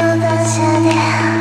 の馬車で